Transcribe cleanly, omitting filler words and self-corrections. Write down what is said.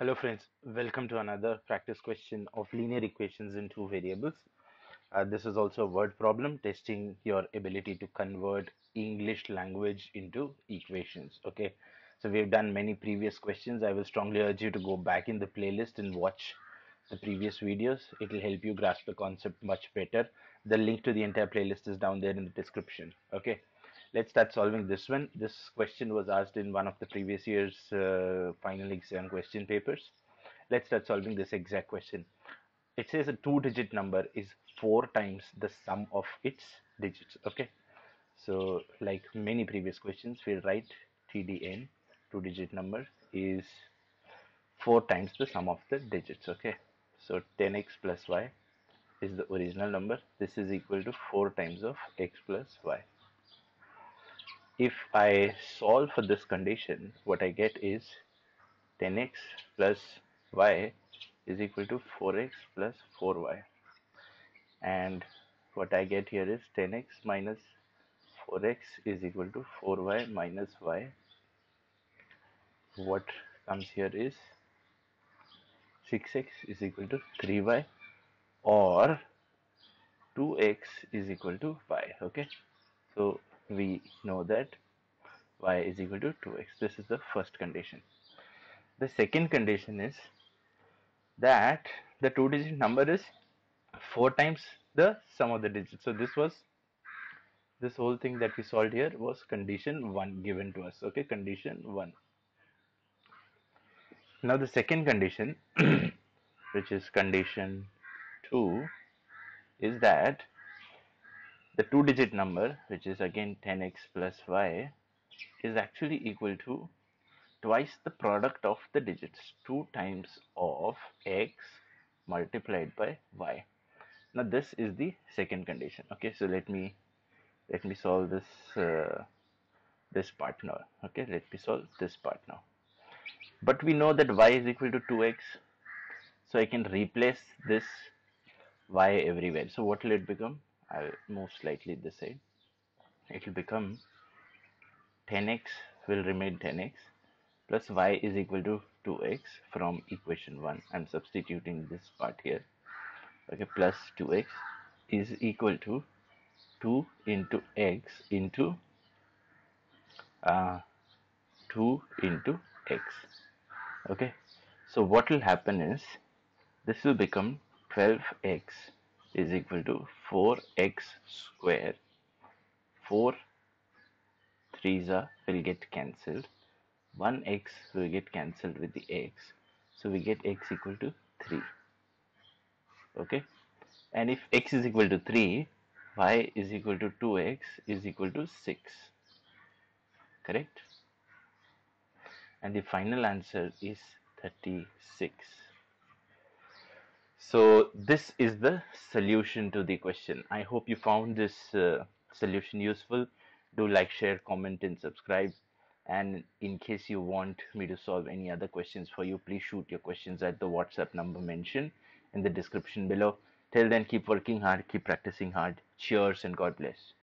Hello friends, welcome to another practice question of linear equations in two variables. This is also a word problem testing your ability to convert English language into equations. Okay, so we've done many previous questions. I will strongly urge you to go back in the playlist and watch the previous videos. It will help you grasp the concept much better. The link to the entire playlist is down there in the description. Okay, let's start solving this one. This question was asked in one of the previous year's final exam question papers. Let's start solving this exact question. It says a two-digit number is 4 times the sum of its digits. Okay, so like many previous questions, we'll write TDN, two-digit number, is 4 times the sum of the digits. Okay, so 10x plus y is the original number. This is equal to 4 times of x plus y. If I solve for this condition, what I get is 10x plus y is equal to 4x plus 4y, and what I get here is 10x minus 4x is equal to 4y minus y. What comes here is 6x is equal to 3y, or 2x is equal to y. Okay, so we know that y is equal to 2x. This is the first condition. The second condition is that the two-digit number is 4 times the sum of the digits. So this whole thing that we solved here was condition 1 given to us. Okay, condition 1. Now the second condition which is condition 2 is that the two-digit number, which is again 10x plus y, is actually equal to twice the product of the digits, 2 times of x multiplied by y. Now this is the second condition. Okay, so let me solve this this part now. Okay, let me solve this part now. But we know that y is equal to 2x, so I can replace this y everywhere. So what will it become? I'll move slightly this side. It will become 10x will remain 10x plus y is equal to 2x from equation 1. I'm substituting this part here. Okay, plus 2x is equal to 2 into x into 2 into x. Okay, so what will happen is this will become 12x is equal to 4x square. 4 3s will get cancelled, 1x will get cancelled with the x, so we get x equal to 3. Okay, and if x is equal to 3, y is equal to 2x is equal to 6. Correct? And the final answer is 36. So this is the solution to the question. I hope you found this solution useful. Do like, share, comment and subscribe. And in case you want me to solve any other questions for you, please shoot your questions at the WhatsApp number mentioned in the description below. Till then, keep working hard, keep practicing hard. Cheers and God bless.